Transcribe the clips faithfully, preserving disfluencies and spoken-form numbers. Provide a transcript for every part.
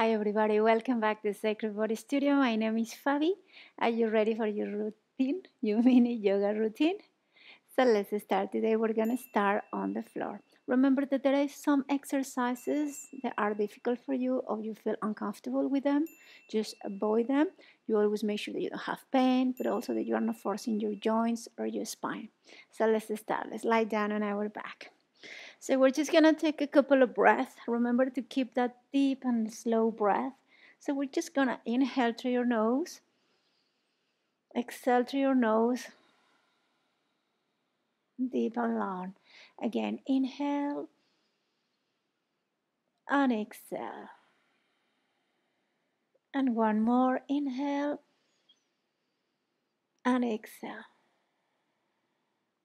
Hi everybody, welcome back to Sacred Body Studio. My name is Fabi. Are you ready for your routine, your mini yoga routine? So let's start. Today we're going to start on the floor. Remember that there are some exercises that are difficult for you or you feel uncomfortable with them. Just avoid them. You always make sure that you don't have pain, but also that you are not forcing your joints or your spine. So let's start. Let's lie down on our back. So we're just going to take a couple of breaths. Remember to keep that deep and slow breath. So we're just going to inhale through your nose. Exhale through your nose. Deep and long. Again, inhale. And exhale. And one more. Inhale. And exhale.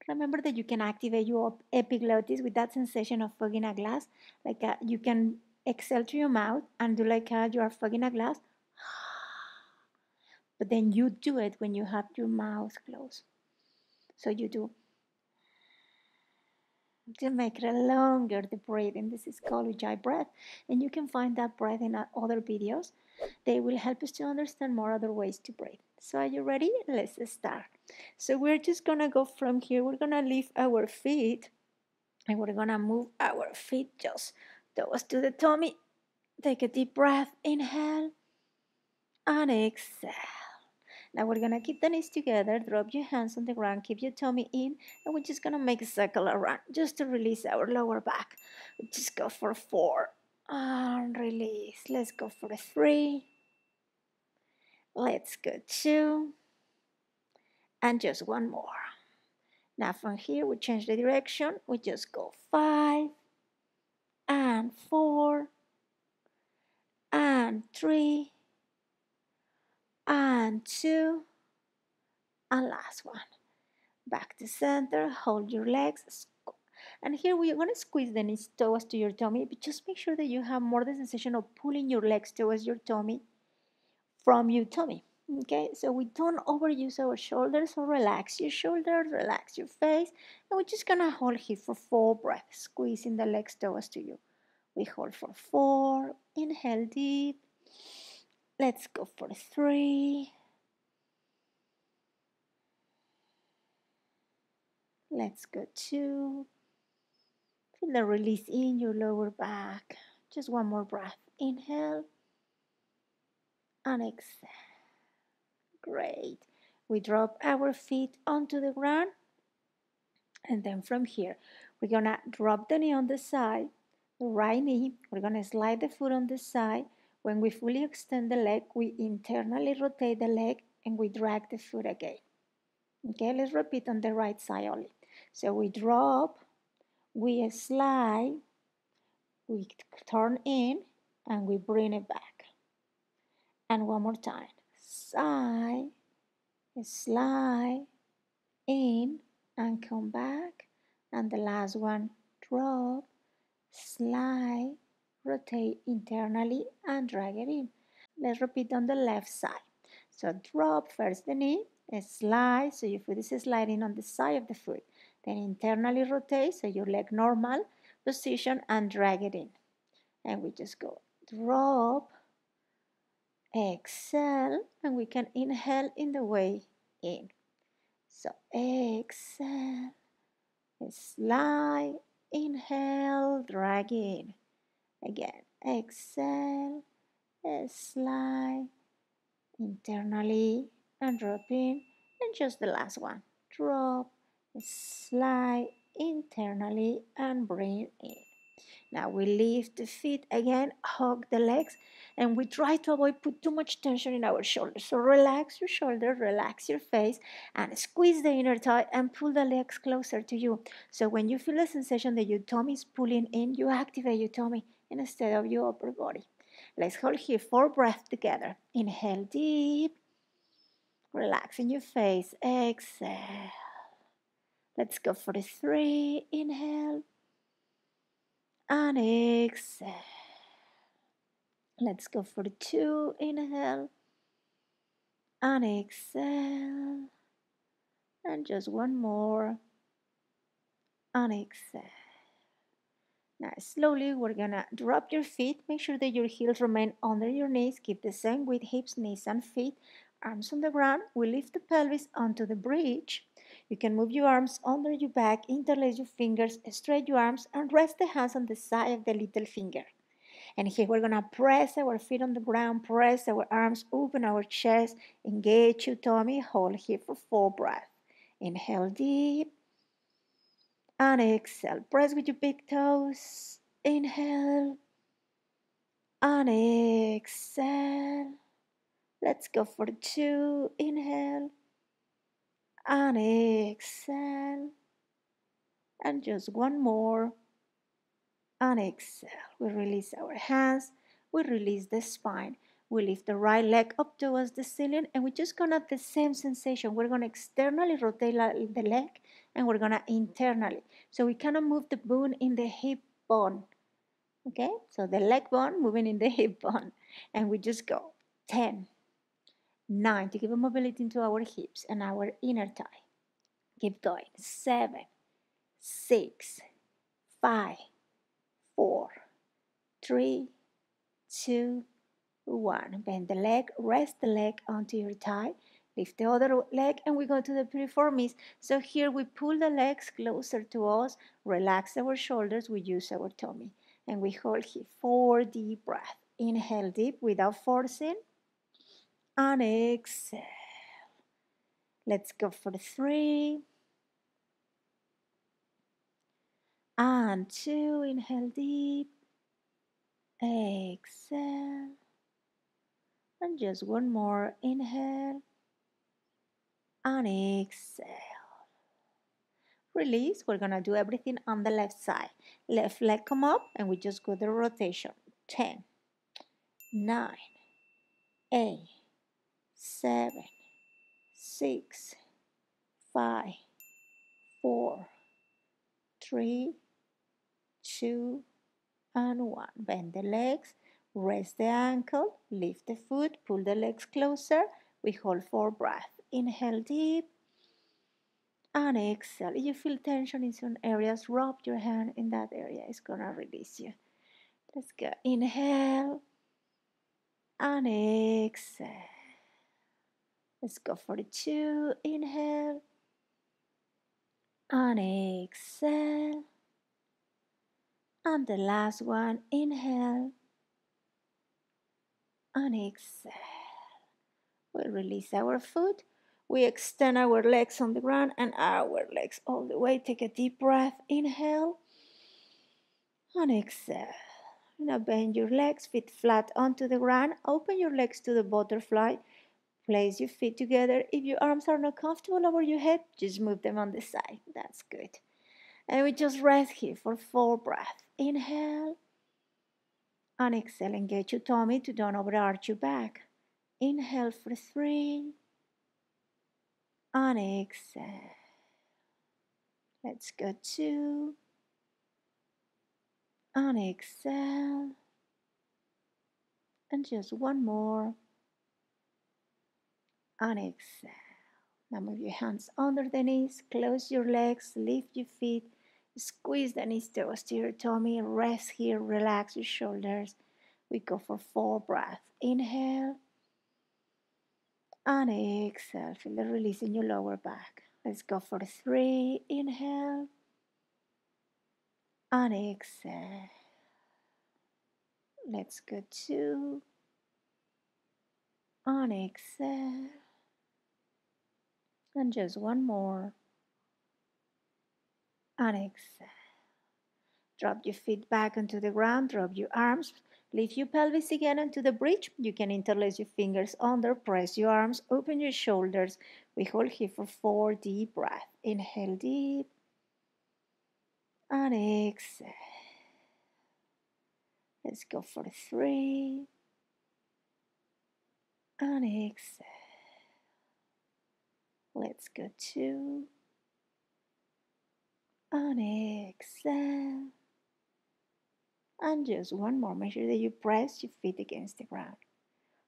Remember that you can activate your epiglottis with that sensation of fogging a glass. Like a, you can exhale through your mouth and do like a, you are fogging a glass. But then you do it when you have your mouth closed. So you do. To make it longer, the breathing. This is called ujjayi breath. And you can find that breath in other videos. They will help us to understand more other ways to breathe. So are you ready? Let's start. So we're just going to go from here. We're going to lift our feet and we're going to move our feet just toes to the tummy. Take a deep breath. Inhale and exhale. Now we're going to keep the knees together. Drop your hands on the ground. Keep your tummy in. And we're just going to make a circle around just to release our lower back. Just go for four. And release. Let's go for a three. Let's go two. And just one more. Now from here we change the direction. We just go five. And four. And three. And two. And last one. Back to center. Hold your legs. And here we're going to squeeze the knees towards to your tummy, but just make sure that you have more the sensation of pulling your legs towards your tummy from your tummy. Okay, so we don't overuse our shoulders, so relax your shoulders, relax your face, and we're just going to hold here for four breaths, squeezing the legs towards to you. We hold for four, inhale deep, let's go for three, let's go two, feel the release in your lower back, just one more breath, inhale, and exhale. Great. We drop our feet onto the ground. And then from here, we're going to drop the knee on the side, the right knee. We're going to slide the foot on the side. When we fully extend the leg, we internally rotate the leg and we drag the foot again. Okay, let's repeat on the right side only. So we drop, we slide, we turn in, and we bring it back. And one more time. Side, slide in and come back, and the last one, drop, slide, rotate internally and drag it in. Let's repeat on the left side. So drop first the knee, slide, so your foot is sliding on the side of the foot, then internally rotate, so your leg normal position and drag it in. And we just go drop, exhale, and we can inhale in the way in. So exhale, slide, inhale, drag in. Again, exhale, slide, internally, and drop in. And just the last one, drop, slide, internally, and bring in. Now we lift the feet again, hug the legs, and we try to avoid put too much tension in our shoulders. So relax your shoulders, relax your face, and squeeze the inner thigh and pull the legs closer to you. So when you feel the sensation that your tummy is pulling in, you activate your tummy instead of your upper body. Let's hold here four breaths together. Inhale deep, relaxing your face, exhale. Let's go for the three, inhale, and exhale. Let's go for two, inhale, and exhale, and just one more, and exhale. Now slowly we're gonna drop your feet. Make sure that your heels remain under your knees. Keep the same with hips, knees and feet. Arms on the ground. We lift the pelvis onto the bridge. You can move your arms under your back, interlace your fingers, straight your arms, and rest the hands on the side of the little finger. And here we're gonna press our feet on the ground, press our arms, open our chest, engage your tummy, hold here for full breath. Inhale deep, and exhale. Press with your big toes, inhale, and exhale. Let's go for two, inhale, and exhale, and just one more, and exhale. We release our hands, we release the spine, we lift the right leg up towards the ceiling, and we're just gonna have the same sensation. We're gonna externally rotate the leg, and we're gonna internally, so we cannot move the bone in the hip bone, okay? So the leg bone moving in the hip bone, and we just go ten, nine, to give a mobility into our hips and our inner thigh. Keep going. Seven, six, five, four, three, two, one. Bend the leg, rest the leg onto your thigh, lift the other leg, and we go to the piriformis. So here we pull the legs closer to us, relax our shoulders, we use our tummy, and we hold here. Four deep breaths. Inhale deep without forcing. And exhale. Let's go for three. And two. Inhale deep. Exhale. And just one more. Inhale. And exhale. Release. We're going to do everything on the left side. Left leg come up and we just go the rotation. ten. nine. eight. Seven, six, five, four, three, two, and one. Bend the legs, rest the ankle, lift the foot, pull the legs closer. We hold for breath. Inhale deep, and exhale. If you feel tension in some areas, rub your hand in that area. It's gonna release you. Let's go. Inhale, and exhale. Let's go for the two, inhale, and exhale, and the last one, inhale, and exhale. We release our foot, we extend our legs on the ground and our legs all the way. Take a deep breath, inhale, and exhale. Now bend your legs, feet flat onto the ground, open your legs to the butterfly. Place your feet together. If your arms are not comfortable over your head, just move them on the side. That's good. And we just rest here for full breath. Inhale. And exhale. Engage your tummy to don't overarch your back. Inhale for three. And exhale. Let's go two. And exhale. And just one more. And exhale. Now move your hands under the knees, close your legs, lift your feet, squeeze the knees towards your tummy, rest here, relax your shoulders. We go for full breath. Inhale, and exhale. Feel the release in your lower back. Let's go for three. Inhale, and exhale. Let's go two, and exhale. And just one more. And exhale. Drop your feet back onto the ground. Drop your arms. Lift your pelvis again onto the bridge. You can interlace your fingers under. Press your arms. Open your shoulders. We hold here for four deep breaths. Inhale deep. And exhale. Let's go for three. And exhale. Let's go two, and exhale, and just one more. Make sure that you press your feet against the ground.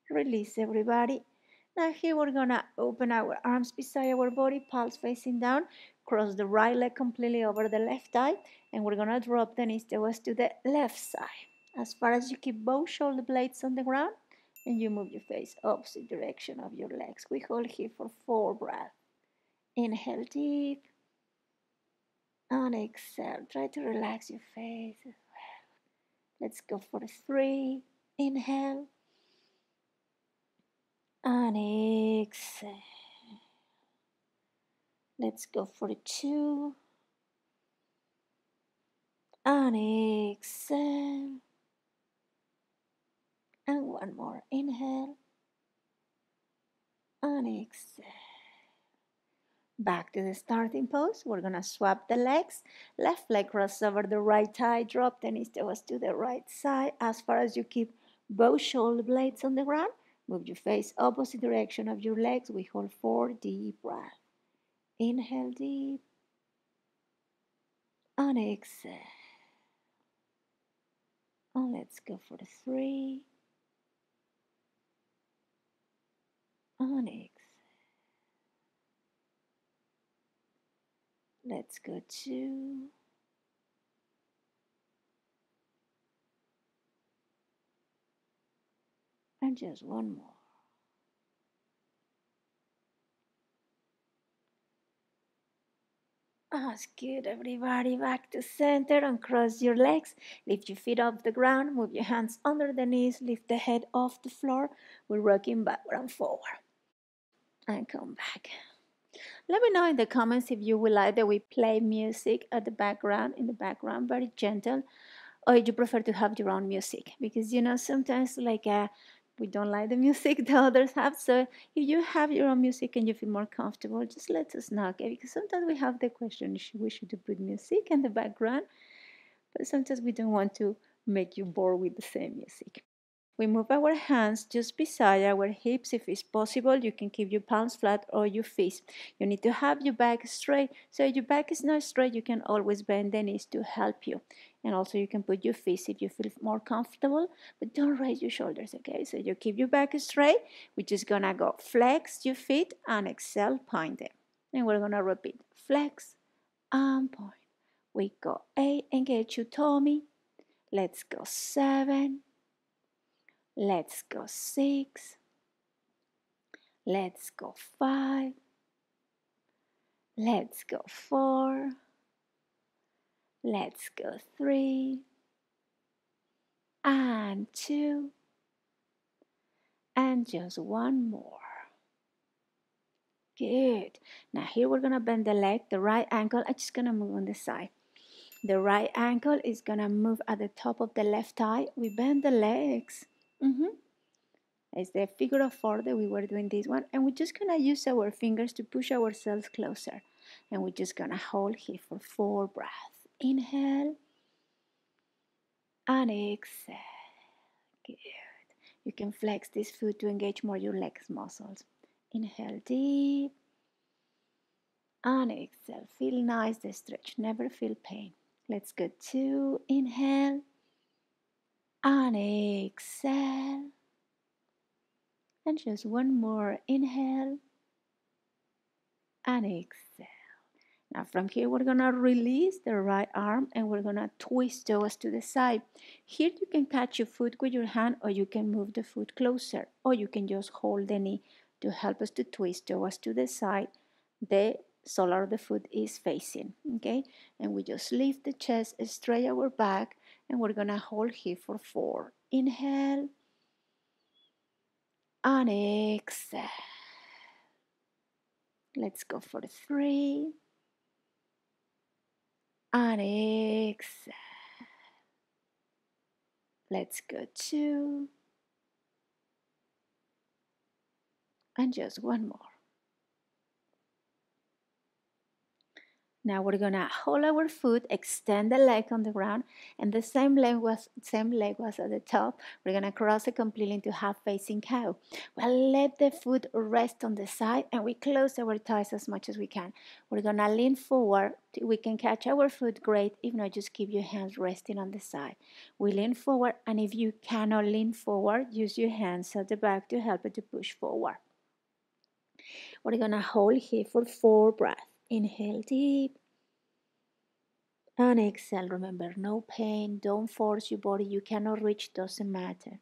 Release everybody. Now here we're gonna open our arms beside our body, palms facing down, cross the right leg completely over the left thigh, and we're gonna drop the knees to the left side. As far as you keep both shoulder blades on the ground, and you move your face opposite direction of your legs. We hold here for four breaths. Inhale deep, and exhale. Try to relax your face as well. Let's go for three. Inhale, and exhale. Let's go for two, and exhale. And one more, inhale, and exhale. Back to the starting pose. We're gonna swap the legs. Left leg cross over the right thigh, drop the knees to the right side. As far as you keep both shoulder blades on the ground, move your face opposite direction of your legs. We hold four deep breaths. Inhale deep, and exhale. And let's go for three. And exhale. Let's go two. And just one more. Oh, it's good, everybody. Back to center and cross your legs. Lift your feet off the ground. Move your hands under the knees. Lift the head off the floor. We're rocking backward and forward. And come back. Let me know in the comments if you would like that we play music at the background, in the background, very gentle, or you prefer to have your own music, because you know sometimes like uh, we don't like the music the others have. So if you have your own music and you feel more comfortable, just let us know, okay? Because sometimes we have the question, should we should put music in the background, but sometimes we don't want to make you bored with the same music. We move our hands just beside our hips. If it's possible, you can keep your palms flat or your fists. You need to have your back straight. So if your back is not straight, you can always bend the knees to help you. And also you can put your fists if you feel more comfortable, but don't raise your shoulders, okay? So you keep your back straight. We're just gonna go flex your feet and exhale, point them. And we're gonna repeat, flex and point. We go eight, engage your tummy. Let's go seven. Let's go six, let's go five, let's go four, let's go three, and two, and just one more. Good. Now here we're gonna bend the leg, the right ankle. I'm just gonna move on the side. The right ankle is gonna move at the top of the left thigh. We bend the legs. Mm-hmm. It's the figure of four that we were doing this one, and we're just gonna use our fingers to push ourselves closer, and we're just gonna hold here for four breaths. Inhale and exhale. Good. You can flex this foot to engage more your legs muscles. Inhale deep and exhale. Feel nice the stretch, never feel pain. Let's go two. Inhale and exhale, and just one more. Inhale and exhale. Now from here we're gonna release the right arm and we're gonna twist toes to the side. Here you can catch your foot with your hand, or you can move the foot closer, or you can just hold the knee to help us to twist toes to the side the sole of the foot is facing, okay? And we just lift the chest, straight our back. And we're gonna hold here for four. Inhale and exhale. Let's go for three and exhale. Let's go two and just one more. Now we're gonna hold our foot, extend the leg on the ground, and the same leg was same leg was at the top. We're gonna cross it completely into half facing cow. Well, let the foot rest on the side, and we close our thighs as much as we can. We're gonna lean forward. We can catch our foot, great. If not, just keep your hands resting on the side. We lean forward, and if you cannot lean forward, use your hands at the back to help it to push forward. We're gonna hold here for four breaths. Inhale deep and exhale. Remember, no pain, don't force your body, you cannot reach, doesn't matter.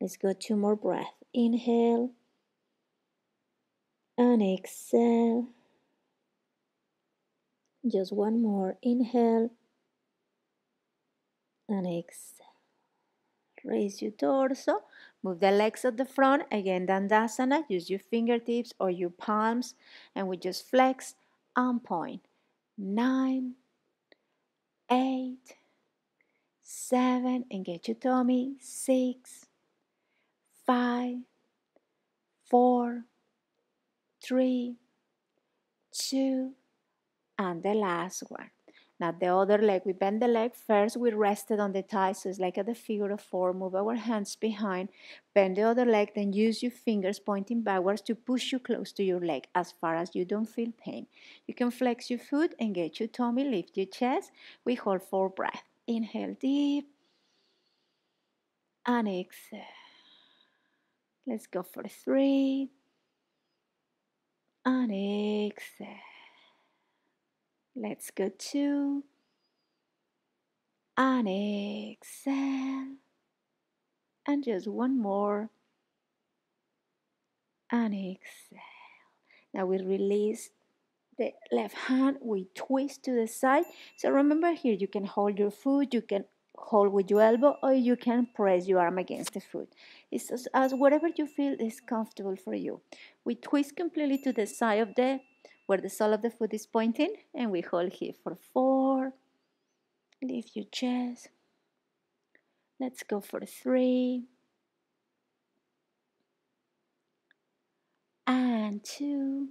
Let's go two more breaths. Inhale and exhale. Just one more. Inhale and exhale. Raise your torso, move the legs at the front. Again, Dandasana, use your fingertips or your palms, and we just flex and point. Nine, eight, seven, engage your tummy. Six, five, four, three, two, and the last one. Now the other leg, we bend the leg first, we rested on the thigh, so it's like at the figure of four. Move our hands behind, bend the other leg, then use your fingers pointing backwards to push you close to your leg as far as you don't feel pain. You can flex your foot, engage your tummy, lift your chest. We hold four breaths. Inhale deep and exhale. Let's go for three and exhale. Let's go two and exhale, and just one more and exhale. Now we release the left hand, we twist to the side. So remember here, you can hold your foot, you can hold with your elbow, or you can press your arm against the foot. It's as, as whatever you feel is comfortable for you. We twist completely to the side of the where the sole of the foot is pointing, and we hold here for four. Lift your chest. Let's go for three and two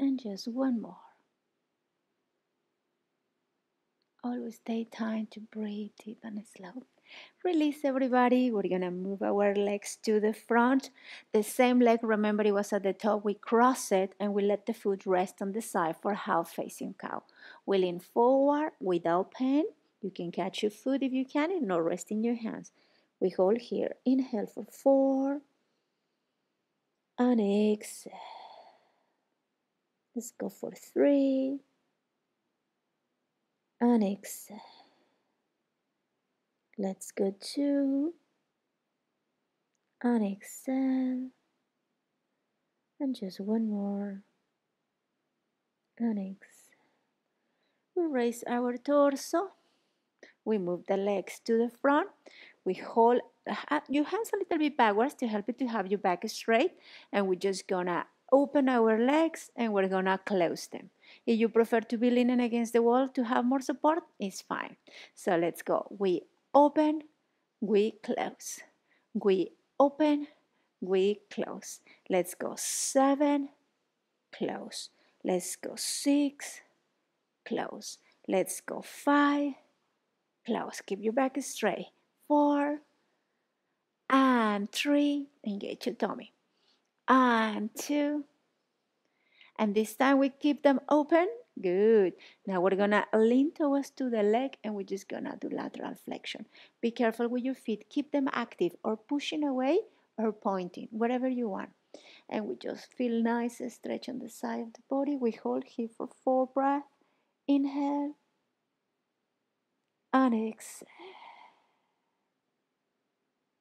and just one more. Always take time to breathe deep and slow. Release everybody. We're gonna move our legs to the front. The same leg, remember, it was at the top. We cross it and we let the foot rest on the side for half facing cow. We lean forward without pain. You can catch your foot if you can, and not resting your hands. We hold here. Inhale for four and exhale. Let's go for three and exhale. Let's go two and exhale, and just one more and exhale. We raise our torso, we move the legs to the front, we hold your hands a little bit backwards to help you to have your back straight, and we're just gonna open our legs and we're gonna close them. If you prefer to be leaning against the wall to have more support, it's fine. So let's go. We open, we close, we open, we close. Let's go seven, close. Let's go six, close. Let's go five, close. Keep your back straight. Four and three, engage your tummy. And two, and this time we keep them open. Good. Now we're gonna lean towards to the leg, and we're just gonna do lateral flexion. Be careful with your feet, keep them active, or pushing away or pointing, whatever you want. And we just feel nice stretch on the side of the body. We hold here for four breaths. Inhale and exhale.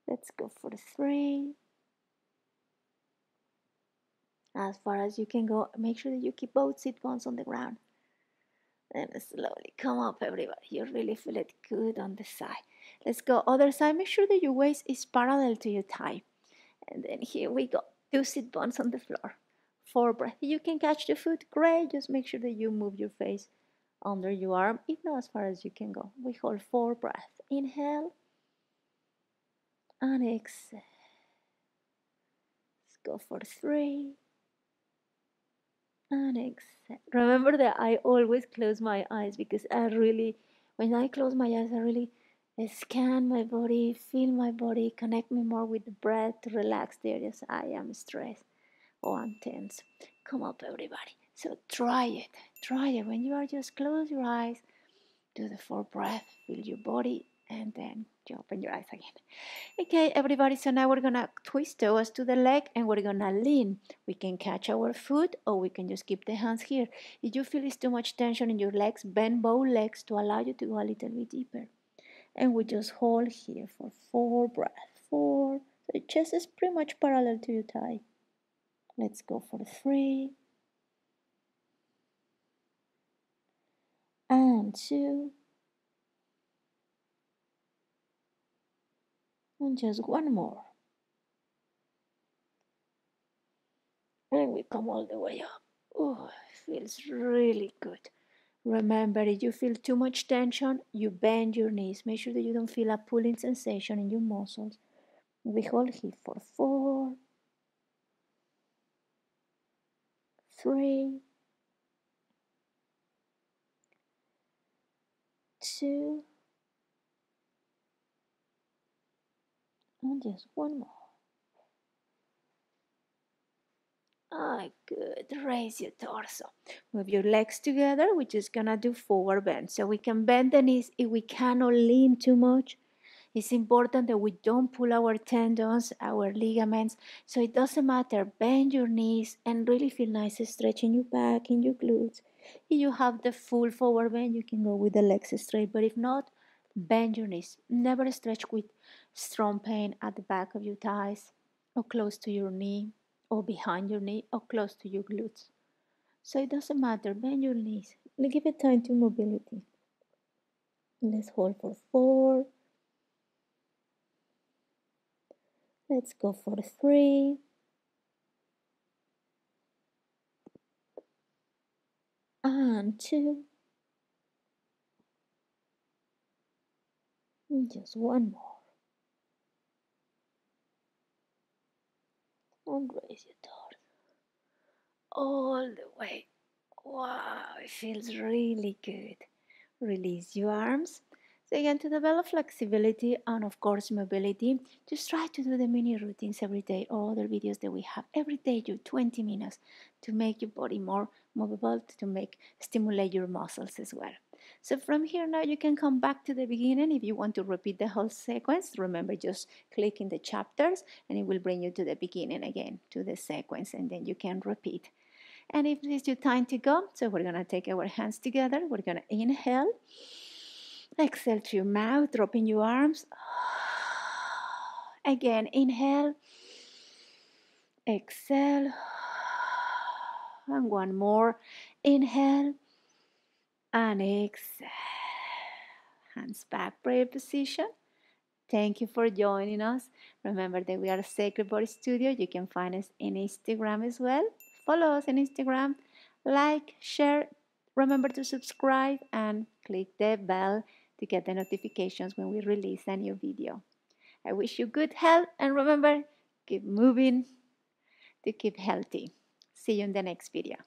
Let's go for three. As far as you can go, make sure that you keep both sit bones on the ground. Then slowly come up, everybody. You really feel it good on the side. Let's go other side. Make sure that your waist is parallel to your thigh. And then here we go. Two sit bones on the floor. Four breaths. You can catch the foot. Great. Just make sure that you move your face under your arm, if not as far as you can go. We hold four breaths. Inhale and exhale. Let's go for three. And exhale. Remember that I always close my eyes, because I really, when I close my eyes, I really scan my body, feel my body, connect me more with the breath to relax the areas I am stressed or I'm tense. Come up, everybody. So try it. Try it. When you are, just close your eyes, do the four breath, feel your body, and then you open your eyes again. Okay, everybody, so now we're gonna twist toes to the leg and we're gonna lean. We can catch our foot or we can just keep the hands here. If you feel it's too much tension in your legs, bend both legs to allow you to go a little bit deeper. And we just hold here for four breaths. Four, so your chest is pretty much parallel to your thigh. Let's go for three. And two. And just one more. And we come all the way up. Oh, it feels really good. Remember, if you feel too much tension, you bend your knees. Make sure that you don't feel a pulling sensation in your muscles. We hold here for four, three, two, and just one more. Ah, good. Raise your torso. Move your legs together. We're just gonna do forward bend. So we can bend the knees if we cannot lean too much. It's important that we don't pull our tendons, our ligaments. So it doesn't matter. Bend your knees and really feel nice stretching your back and your glutes. If you have the full forward bend, you can go with the legs straight. But if not, bend your knees. Never stretch with strong pain at the back of your thighs or close to your knee, or behind your knee, or close to your glutes. So it doesn't matter, bend your knees. Give it time to mobility. Let's hold for four. Let's go for three. And two. And just one more. And raise your torso all the way. Wow, it feels really good. Release your arms. So again, to develop flexibility and of course mobility, just try to do the mini routines every day or other videos that we have. Every day do twenty minutes to make your body more movable, to make stimulate your muscles as well. So from here now you can come back to the beginning if you want to repeat the whole sequence. Remember, just click in the chapters and it will bring you to the beginning again, to the sequence, and then you can repeat. And if it's your time to go, so we're going to take our hands together. We're going to inhale, exhale through your mouth, dropping your arms. Again, inhale, exhale, and one more. Inhale. And exhale, hands back, prayer position. Thank you for joining us. Remember that we are Sacred Body Studio. You can find us in Instagram as well. Follow us on Instagram. Like, share, remember to subscribe and click the bell to get the notifications when we release a new video. I wish you good health and remember, keep moving to keep healthy. See you in the next video.